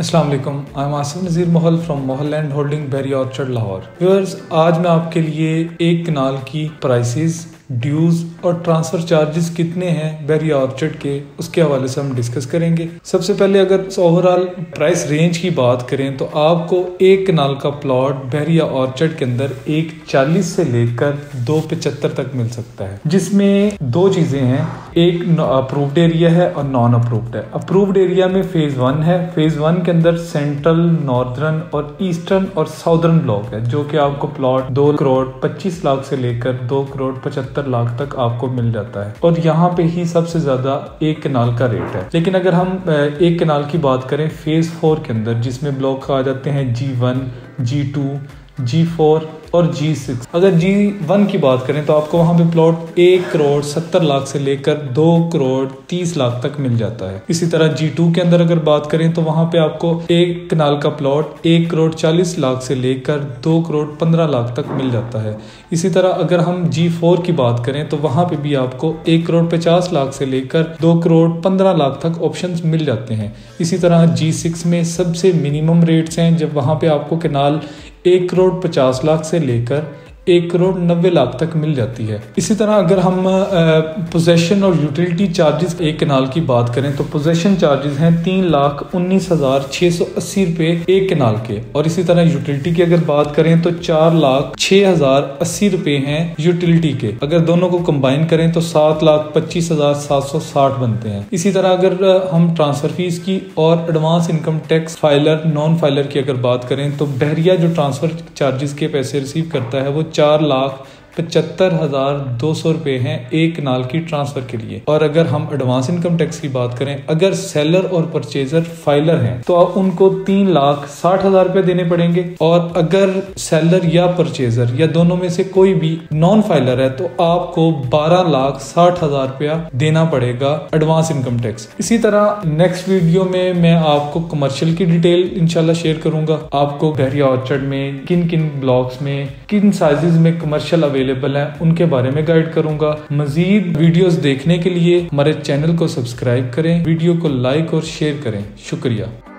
अस्सलाम वालेकुम, I am Asif Nazir Mahal from Mahal land holding Bahria orchard Lahore. Viewers, आज मैं आपके लिए एक कनाल की प्राइसेस, ड्यूज और ट्रांसफर चार्जेस कितने हैं बहरिया ऑर्चर्ड के, उसके हवाले से हम डिस्कस करेंगे। सबसे पहले अगर ओवरऑल प्राइस रेंज की बात करें तो आपको एक कनाल का प्लॉट बहरिया ऑर्चर्ड के अंदर 140 से लेकर 275 तक मिल सकता है, जिसमें दो चीजें हैं, एक अप्रूव्ड एरिया है और नॉन अप्रूव्ड है। अप्रूव्ड एरिया में फेज 1 है। फेज 1 के अंदर सेंट्रल, नॉर्दर्न और ईस्टर्न और साउदर्न ब्लॉक है, जो कि आपको प्लॉट 2,25,00,000 से लेकर 2,75,00,000 तक आपको मिल जाता है और यहाँ पे ही सबसे ज्यादा एक कनाल का रेट है। लेकिन अगर हम एक कनाल की बात करें फेज 4 के अंदर, जिसमें ब्लॉक आ जाते हैं G1, G2, G4 और G6। अगर G1 की बात करें तो आपको वहाँ पे प्लॉट 1,70,00,000 से लेकर 2,30,00,000 तक मिल जाता है। इसी तरह G2 के अंदर अगर बात करें तो वहाँ पे आपको एक कनाल का प्लॉट 1,40,00,000 से लेकर 2,15,00,000 तक मिल जाता है। इसी तरह अगर हम G4 की बात करें तो वहाँ पे भी आपको 1,50,00,000 से लेकर 2,15,00,000 तक ऑप्शन मिल जाते हैं। इसी तरह G6 में सबसे मिनिमम रेट्स हैं, जब वहाँ पे आपको कनाल 1,50,00,000 से लेकर 1,90,00,000 तक मिल जाती है। इसी तरह अगर हम पोजेशन और यूटिलिटी चार्जेस एक कनाल की बात करें तो पोजेशन चार्जेस हैं 3,19,680 रुपए एक कनाल के, और इसी तरह यूटिलिटी की अगर बात करें तो 4,06,080 रुपए हैं यूटिलिटी के। अगर दोनों को कंबाइन करें तो 7,25,760 बनते हैं। इसी तरह अगर हम ट्रांसफर फीस की और advance income tax filer, non filer की अगर बात करें तो बहरिया जो ट्रांसफर चार्जेस के पैसे रिसीव करता है वो 4,75,200 रुपए हैं एक कनाल की ट्रांसफर के लिए। और अगर हम एडवांस इनकम टैक्स की बात करें, अगर सेलर और परचेजर फाइलर हैं तो आप उनको 3,60,000 रुपए देने पड़ेंगे, और अगर सेलर या परचेजर या दोनों में से कोई भी नॉन फाइलर है तो आपको 12,60,000 रुपया देना पड़ेगा एडवांस इनकम टैक्स। इसी तरह नेक्स्ट वीडियो में मैं आपको कमर्शियल की डिटेल इंशाल्लाह शेयर करूंगा, आपको बहरिया ऑर्चर्ड में किन किन ब्लॉक्स में, किन साइजेस में कमर्शियल अवेलेबल है, उनके बारे में गाइड करूंगा। मजीद वीडियोस देखने के लिए हमारे चैनल को सब्सक्राइब करें, वीडियो को लाइक और शेयर करें। शुक्रिया।